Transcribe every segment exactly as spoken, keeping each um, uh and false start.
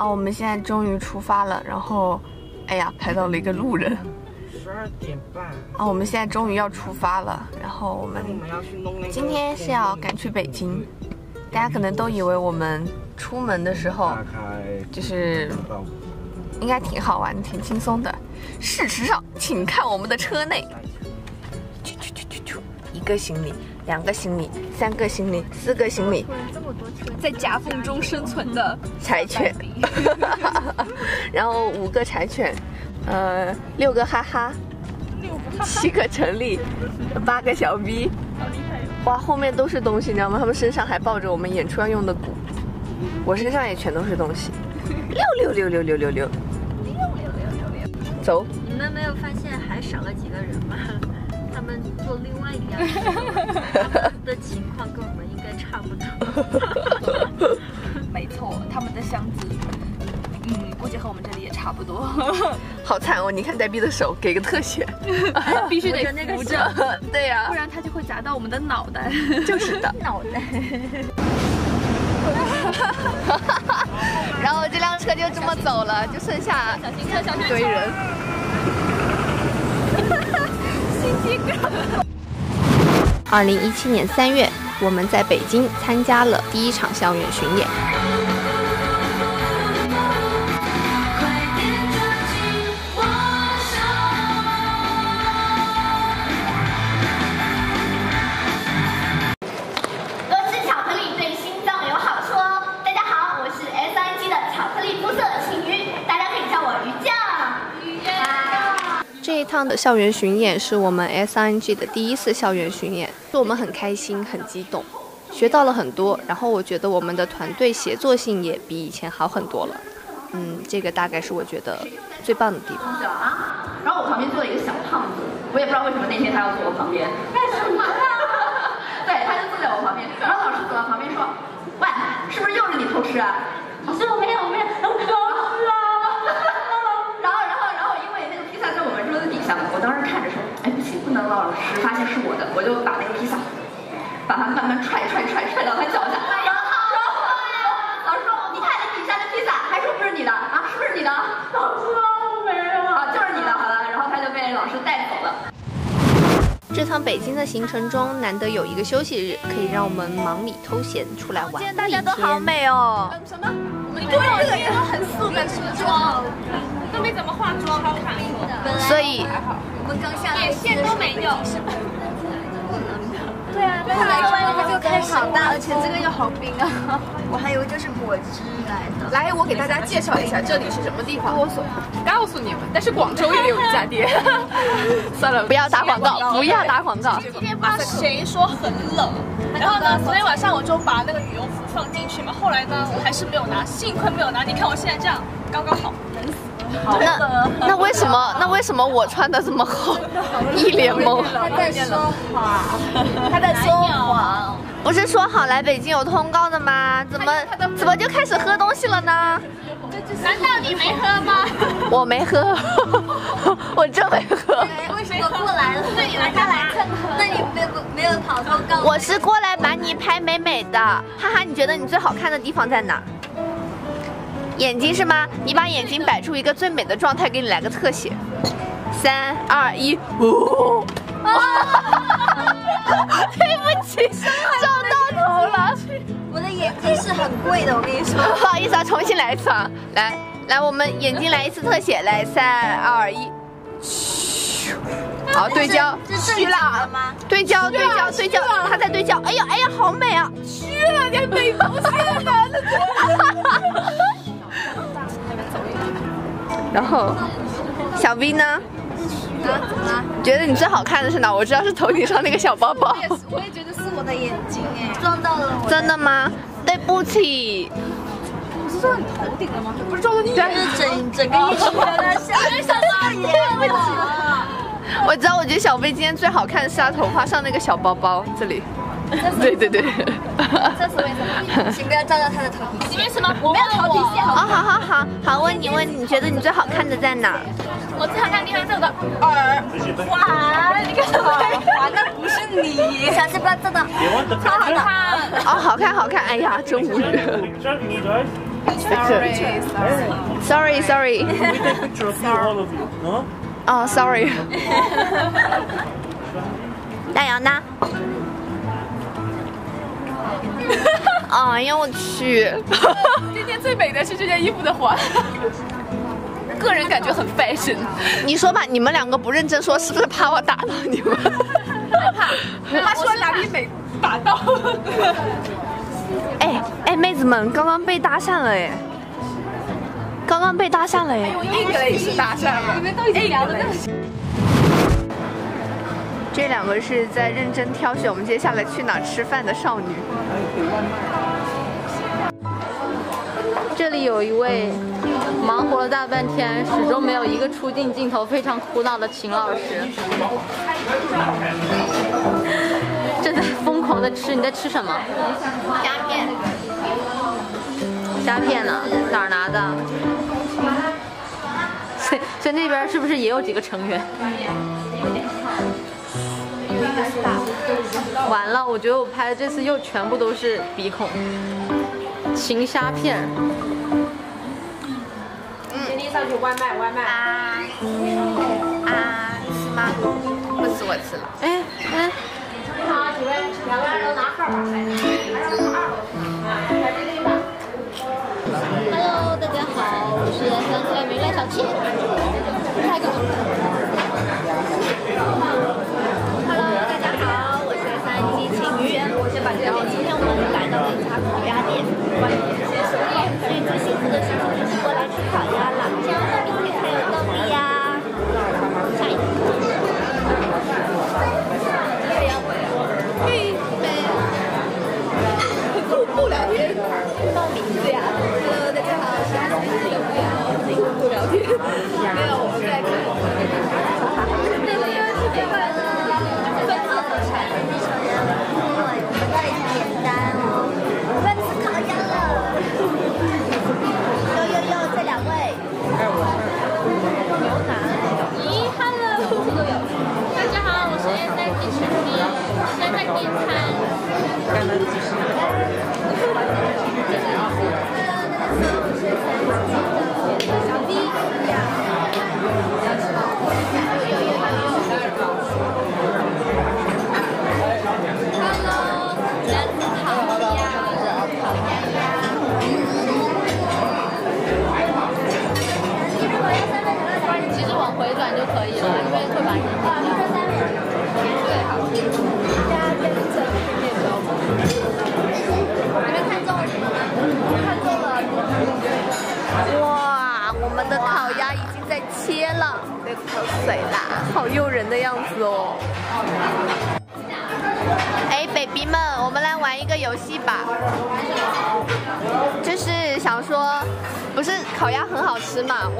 好，我们现在终于出发了。然后，哎呀，拍到了一个路人。十二点半。啊，我们现在终于要出发了。然后我们今天是要赶去北京。大家可能都以为我们出门的时候就是应该挺好玩、挺轻松的。事实上，请看我们的车内。去去去去去，一个行李。 两个行李，三个行李，四个行李，在夹缝中生存的柴犬，然后五个柴犬，呃，六个哈哈，六个哈哈七个陈立，八个小 B， 好厉害、哦！哇，后面都是东西，你知道吗？他们身上还抱着我们演出要用的鼓，我身上也全都是东西，六六六六六六六，六六六六六，走！你们没有发现还少了几个人吗？ 他们做另外一样的，他们的情况跟我们应该差不多。没错，他们的箱子，嗯，估计和我们这里也差不多。好惨哦！你看呆逼的手，给个特写，必须得扶着，对呀、啊，不然它就会砸到我们的脑袋。就是的，脑袋。然后这辆车就这么走了，就剩下一堆人。二零一七年三月，我们在北京参加了第一场校园巡演。多吃巧克力对心脏有好处哦。大家好，我是 S I N G 的巧克力肤色青鱼，大家可以叫我鱼酱。 这一趟的校园巡演是我们 S I N G 的第一次校园巡演，我们很开心，很激动，学到了很多。然后我觉得我们的团队协作性也比以前好很多了，嗯，这个大概是我觉得最棒的地方。啊、然后我旁边坐了一个小胖子，我也不知道为什么那天他要坐我旁边。干什么呀？对，他就坐在我旁边。然后老师走到旁边说：“喂，是不是又是你偷吃啊？”我说：“我没有，我没有，我偷吃啊。” 我当时看着说，哎，不行，不能让老师发现是我的，我就把那个披萨，把它慢慢踹踹踹踹到他脚下。然后老师说，你看你底下的披萨，还说不是你的啊？是不是你的？老师说没有啊，就是你的，好了。然后他就被老师带走了。这趟北京的行程中，难得有一个休息日，可以让我们忙里偷闲出来玩。今天大家都好美哦。嗯，什么？我们这个人都很素的服装。 都没怎么化妆，好看的。所以我们刚下来，眼线都没有。对啊，后来它就开始好大，而且这个又好冰啊！我还以为这是果汁来的。来，我给大家介绍一下这里是什么地方。我所告诉你们，但是广州也有一家店。算了，不要打广告，不要打广告。今天不知道谁说很冷，然后呢，昨天晚上我就把那个羽绒服放进去嘛，后来呢，我还是没有拿，幸亏没有拿。你看我现在这样，刚刚好，冷死。 那那为什么那为什么我穿的这么厚，一脸懵？他在说谎，他在说谎。不是说好来北京有通告的吗？怎么怎么就开始喝东西了呢？难道你没喝吗？我没喝，我真没喝。我过来了，那你来干嘛？那你没有没有跑通告？我是过来把你拍美美的，哈哈！你觉得你最好看的地方在哪？ 眼睛是吗？你把眼睛摆出一个最美的状态，给你来个特写。三二一，哦！对不起，撞到头了。我的眼睛是很贵的，我跟你说。不好意思啊，重新来一次啊！来来，我们眼睛来一次特写，来三二一，嘘！好，对焦。虚了吗？对焦，对焦，对焦，他在对焦。哎呀哎呀，好美啊！虚了，你还美头虚了呢！哈哈。 然后，小 B 呢？啊，怎么了？你觉得你最好看的是哪？我知道是头顶上那个小包包。我也是，我也觉得是我的眼睛哎，撞到了我。真的吗？对不起。不是撞到你头顶了吗？不是撞到你眼睛，整整个眼睛在下面。对不起。我知道，我觉得小 B 今天最好看的是她头发上那个小包包这里。对对对。这什么意思？请不要照到她的头皮。因为什么？我没有头皮屑。好好好好。 好，问你问你，你觉得你最好看的在哪？我最好看的地方在我的耳环，你看耳环，那不是你，小鸡巴真的，超好看。哦，好看好看，哎呀，真无语。Sorry, sorry, sorry. We take picture of all of you. No? Oh, sorry. 大洋呢？哎呀，我去！今天最美的是这件衣服的花。个人感觉很 fashion。你说吧，你们两个不认真说，是不是怕我打到你们？害怕。他说哪里美打到？哎哎，妹子们，刚刚被搭讪了哎！刚刚被搭讪了哎！用英语也是搭讪了，你们都已经聊了那么。这两个是在认真挑选我们接下来去哪吃饭的少女。这里有一位忙活了大半天，始终没有一个出镜镜头，非常苦恼的秦老师，正在疯狂的吃。你在吃什么？虾片。虾片呢？哪儿拿的？所以，所以那边是不是也有几个成员？完了，我觉得我拍的这次又全部都是鼻孔。 秦虾片，嗯，今天上去外卖，外卖啊啊，吃吗？不吃，我吃了。哎哎，你好，几位，两个二楼拿号吧，来，二楼二楼，来这里吧。Hello， 大家好，我是三次元赖小七。下一个。Hello， 大家好，我是三七情鱼人，我是板桥，今天我们来到了一家烤鸭店。 所以最幸福的事情就是过来吃烤鸭了，这样的明天才有动力呀。下一个，这样我预备，不不聊天，报名对呀。Hello， 大家好，我是阿星，有不聊，不聊天，没有，我们在看。那个要特别快乐，分子烤鸭，对，太简单了，分子烤鸭了。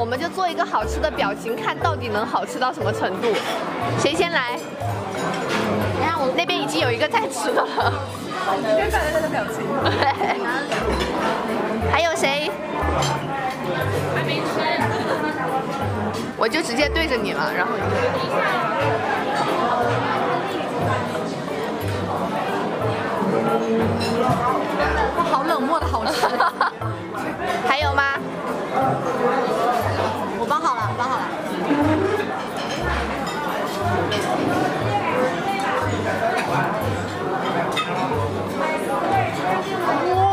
我们就做一个好吃的表情，看到底能好吃到什么程度。谁先来？你看我那边已经有一个在吃的了。你先看他的表情。还有谁？还没吃。我就直接对着你了，然后你。好冷漠的好吃。还有吗？ 我包好了，包好了。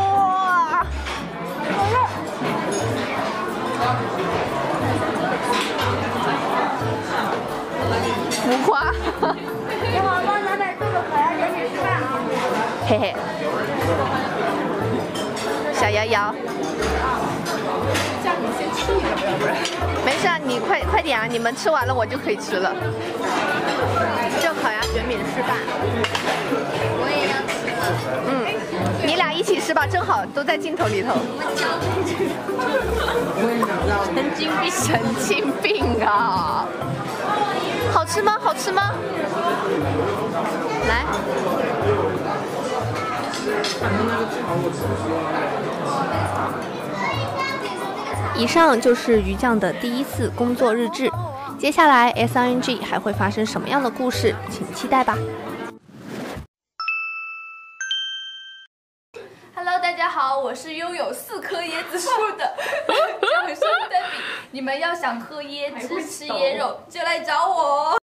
哇！好热！浮夸。一会儿帮老板做个烤鸭卷卷吃饭啊。嘿嘿。小瑶瑶。 没事啊，你快快点啊！你们吃完了，我就可以吃了。这烤鸭卷饼示范，我也要吃了。嗯，你俩一起吃吧，正好都在镜头里头。神经病，神经病啊！好吃吗？好吃吗？来。 以上就是鱼酱的第一次工作日志，接下来 S I N G 还会发生什么样的故事，请期待吧。Hello， 大家好，我是拥有四棵椰子树的掌声的你，你们要想喝椰汁、吃椰肉，就来找我。